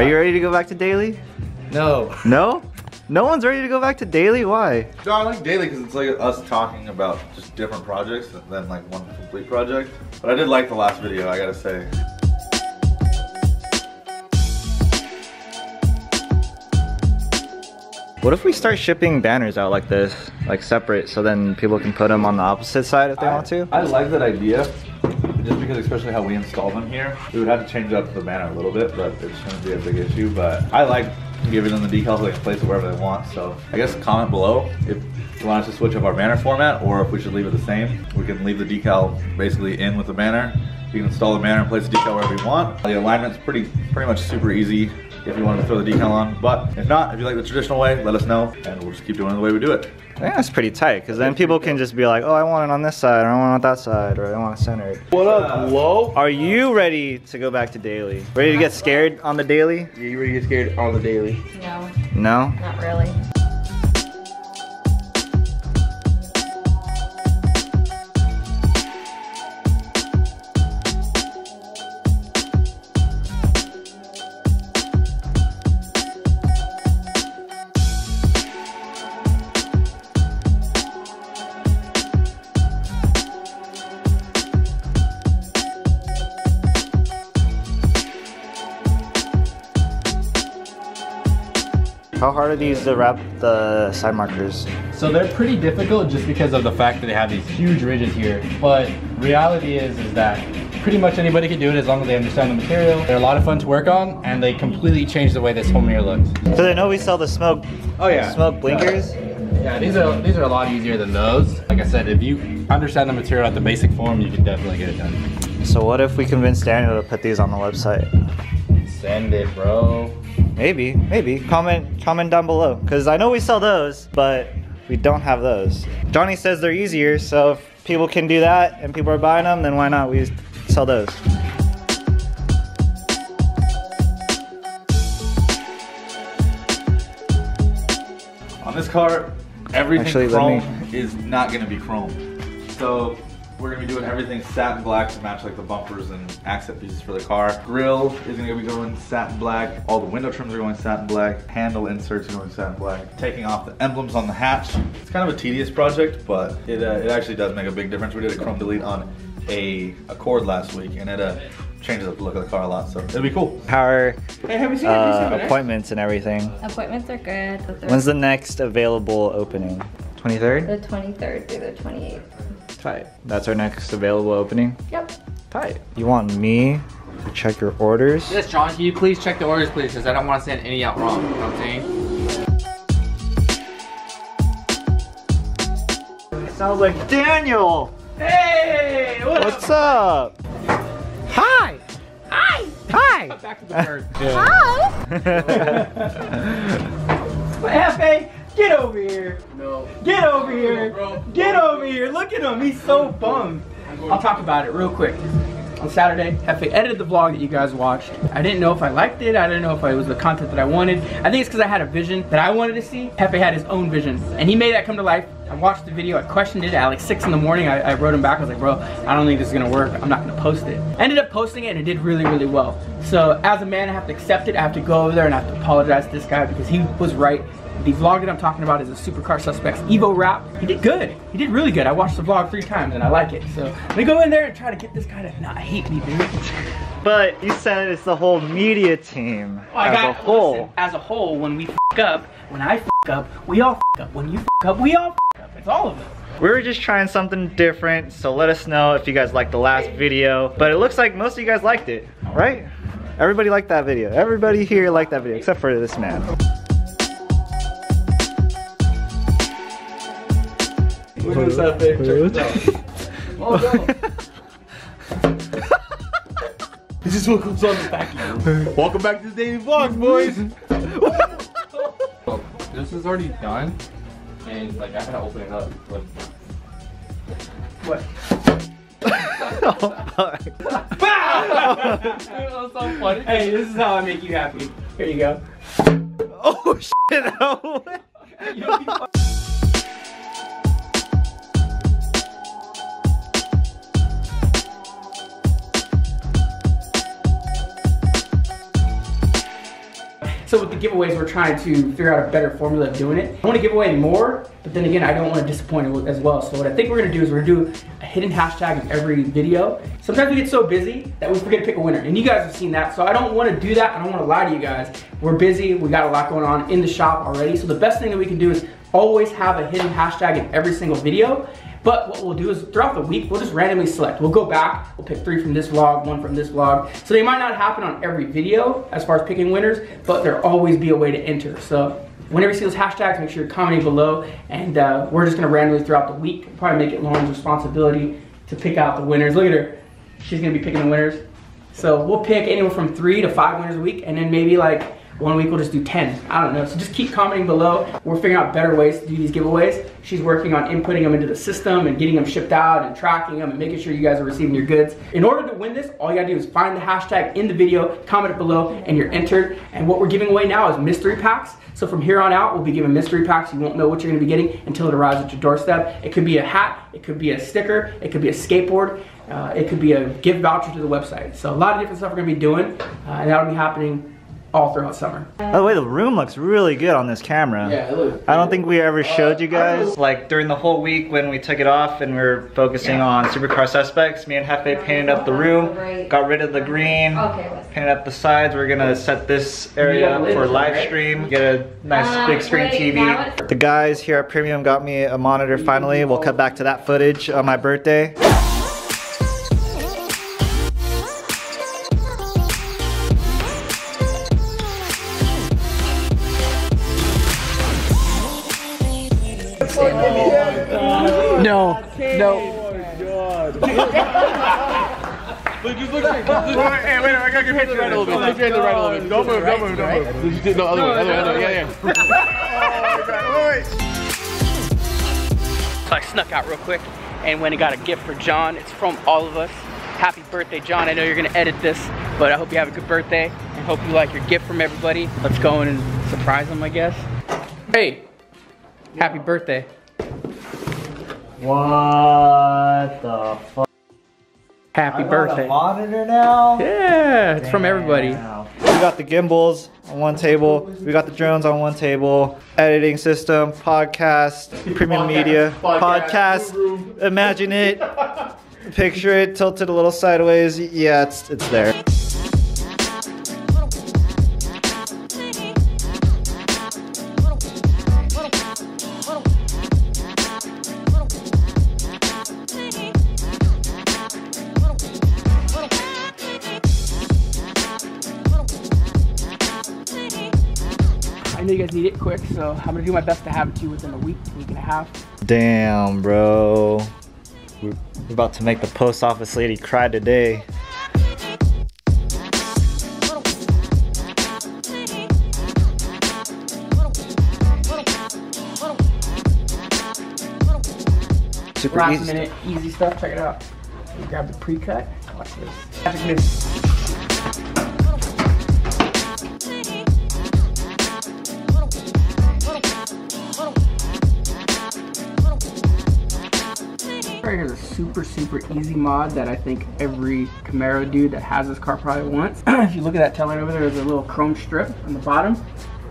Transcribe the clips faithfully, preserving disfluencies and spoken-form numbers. Are you ready to go back to daily? No. No? No one's ready to go back to daily? Why? No, I like daily because it's like us talking about just different projects than like one complete project. But I did like the last video, I gotta say. What if we start shipping banners out like this, like separate, so then people can put them on the opposite side if they I, want to? I like that idea. Just because, especially how we install them here, we would have to change up the banner a little bit, but it shouldn't be a big issue. But I like giving them the decals so they can place it wherever they want. So I guess comment below if you want us to switch up our banner format or if we should leave it the same. We can leave the decal basically in with the banner. You can install the banner and place the decal wherever you want. The alignment's pretty, pretty much super easy if you wanted to throw the decal on, but if not, if you like the traditional way, let us know and we'll just keep doing it the way we do it. I think that's pretty tight, because then people can just be like, oh, I want it on this side, or I want it on that side, or I want it centered. What up, Lo? Are you ready to go back to daily? Ready to get scared on the daily? Yeah, you ready to get scared on the daily? No. No? Not really. How hard are these to wrap the side markers? So they're pretty difficult just because of the fact that they have these huge ridges here. But reality is, is that pretty much anybody can do it as long as they understand the material. They're a lot of fun to work on, and they completely change the way this whole mirror looks. So I know we sell the smoke. Oh yeah, smoke blinkers. Yeah, these are these are a lot easier than those. Like I said, if you understand the material at the basic form, you can definitely get it done. So what if we convince Daniel to put these on the website? Send it, bro. Maybe, maybe. Comment comment down below. Because I know we sell those, but we don't have those. Johnny says they're easier, so if people can do that and people are buying them, then why not we sell those? On this car, everything Actually, chrome let me... is not going to be chrome. So we're going to be doing everything satin black to match like the bumpers and accent pieces for the car. Grill is going to be going satin black. All the window trims are going satin black. Handle inserts are going satin black. Taking off the emblems on the hatch. It's kind of a tedious project, but it, uh, it actually does make a big difference. We did a chrome delete on a Accord last week, and it uh, changes up the look of the car a lot, so it'll be cool. How are hey, have you seen uh, appointments and everything? Appointments are good. The When's the next available opening? twenty-third? The twenty-third through the twenty-eighth. Tight. That's our next available opening? Yep. Tight. You want me to check your orders? Yes, John, can you please check the orders, please? Because I don't want to send any out wrong, you know what I'm saying? It sounds like Daniel! Hey! What What's up? up? Hi! Hi! Hi! Back to the bird. Hi! F A! Get over here! No. Get over here! Bro. Get over here! Look at him! He's so bummed. I'll talk about it real quick. On Saturday, Hefe edited the vlog that you guys watched. I didn't know if I liked it. I didn't know if it was the content that I wanted. I think it's because I had a vision that I wanted to see. Hefe had his own vision, and he made that come to life. I watched the video. I questioned it at like six in the morning. I, I wrote him back. I was like, bro, I don't think this is gonna work. I'm not gonna post it. I ended up posting it, and it did really, really well. So as a man, I have to accept it. I have to go over there and I have to apologize to this guy because he was right. The vlog that I'm talking about is a Supercar Suspects Evo wrap. He did good. He did really good. I watched the vlog three times and I like it. So let me go in there and try to get this guy to not hate me, dude. But you said it's the whole media team. Oh, as got, a whole. Listen, as a whole, when we f up, when I f up, we all f up. When you f up, we all f up. It's all of us. We were just trying something different, so let us know if you guys liked the last video. But it looks like most of you guys liked it, right? Everybody liked that video. Everybody here liked that video, except for this man. We're doing that picture. Oh no. This is what comes on the back end. Welcome back to the daily vlog, boys. So, this is already done, and like I gotta open it up. Like, what? Oh fuck! Dude, that was so funny. Hey, this is how I make you happy. Here you go. Oh shit! No. You don't be of giveaways we're trying to figure out a better formula of doing it. I want to give away more, but then again, I don't want to disappoint as well. So what I think we're going to do is we're going to do a hidden hashtag in every video. Sometimes we get so busy that we forget to pick a winner, and you guys have seen that. So I don't want to do that. I don't want to lie to you guys. We're busy. We got a lot going on in the shop already. So the best thing that we can do is always have a hidden hashtag in every single video. But what we'll do is throughout the week, we'll just randomly select. We'll go back, we'll pick three from this vlog, one from this vlog. So they might not happen on every video as far as picking winners, but there'll always be a way to enter. So whenever you see those hashtags, make sure you're commenting below. And uh, we're just gonna randomly throughout the week, we'll probably make it Lauren's responsibility to pick out the winners. Look at her, she's gonna be picking the winners. So we'll pick anywhere from three to five winners a week, and then maybe like one week we'll just do ten. I don't know. So just keep commenting below. We're figuring out better ways to do these giveaways. She's working on inputting them into the system and getting them shipped out and tracking them and making sure you guys are receiving your goods. In order to win this, all you gotta do is find the hashtag in the video, comment it below, and you're entered. And what we're giving away now is mystery packs. So from here on out, we'll be giving mystery packs. You won't know what you're gonna be getting until it arrives at your doorstep. It could be a hat, it could be a sticker, it could be a skateboard, uh, it could be a gift voucher to the website. So a lot of different stuff we're gonna be doing, uh, and that'll be happening all throughout summer. By the way, the room looks really good on this camera. Yeah, it looks I don't think we ever showed uh, you guys. Like during the whole week when we took it off and we were focusing yeah. on Supercar Suspects, me and Hefe painted up the room, got rid of the green, painted up the sides. We're gonna set this area up for live stream, get a nice big screen T V. The guys here at Premium got me a monitor finally. We'll cut back to that footage on my birthday. No, no. Look, just look straight. Hey, wait, I got your head to the right a little bit. Look straight to the right a little bit. Don't move, don't move, don't move. No, other way, other way, other way. Yeah, yeah. So I snuck out real quick and went and got a gift for John. It's from all of us. Happy birthday, John. I know you're going to edit this, but I hope you have a good birthday and hope you like your gift from everybody. Let's go in and surprise him, I guess. Hey, happy birthday. What the fuck? Happy I birthday. A monitor now? Yeah, it's Damn. From everybody. We got the gimbals on one table. We got the drones on one table. Editing system, podcast, premium podcast, media, podcast, podcast. Imagine it. Picture it, tilted a little sideways. Yeah, it's it's there. I know you guys need it quick, so I'm gonna do my best to have it to you within a week, week and a half. Damn, bro. We're about to make the post office lady cry today. Super Last easy minute, stuff. easy stuff, check it out. You grab the pre-cut, watch this. Magic mix. Here's a super, super easy mod that I think every Camaro dude that has this car probably wants. If you look at that tail light over there, there's a little chrome strip on the bottom.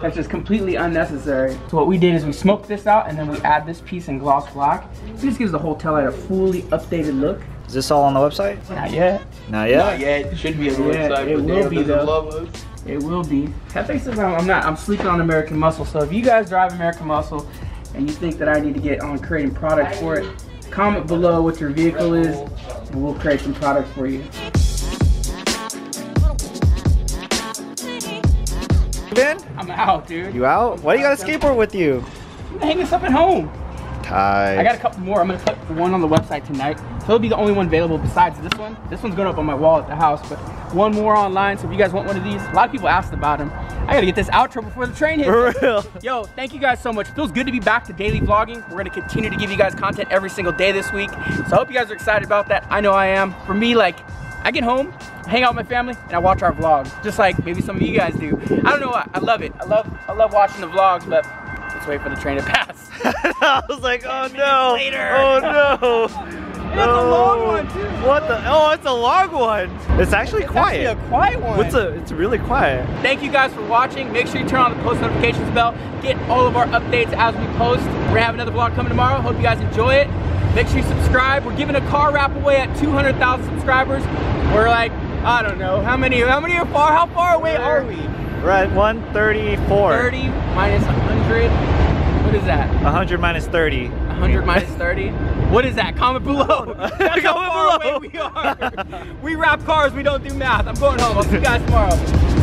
That's just completely unnecessary. So what we did is we smoked this out and then we add this piece in gloss black. It just gives the whole tail light a fully updated look. Is this all on the website? Not yet. Not yet? Not yet. It should be on the yeah, website. It will be though. Love us. It will be. That thing says I'm not. I'm sleeping on American Muscle. So if you guys drive American Muscle and you think that I need to get on creating product for it, comment below what your vehicle is, and we'll create some products for you. Ben? I'm out, dude. You out? Why do you got a skateboard with you? I'm gonna hang this up at home. Tight. I got a couple more. I'm gonna put one on the website tonight. So it'll be the only one available besides this one. This one's going up on my wall at the house, but one more online. So if you guys want one of these, a lot of people asked about them. I gotta get this outro before the train hits. For real. Yo, thank you guys so much. Feels good to be back to daily vlogging. We're gonna continue to give you guys content every single day this week. So I hope you guys are excited about that. I know I am. For me, like, I get home, I hang out with my family, and I watch our vlogs, just like maybe some of you guys do. I don't know why. I love it. I love, I love watching the vlogs, but let's wait for the train to pass. I was like, oh no. Later. Oh no. That's no. a long one too. What the? Oh, it's a long one. It's actually it's quiet. It's actually a quiet one. It's, a, it's really quiet. Thank you guys for watching. Make sure you turn on the post notifications bell. Get all of our updates as we post. We're having another vlog coming tomorrow. Hope you guys enjoy it. Make sure you subscribe. We're giving a car wrap away at two hundred thousand subscribers. We're like, I don't know, how many, how many are far, how far away are we? We're at one thirty-four. thirty minus one hundred. What is that? one hundred minus thirty. one hundred minus thirty? What is that? Comment below. That's Comment how far below. away we are. We wrap cars, we don't do math. I'm going home. I'll see you guys tomorrow.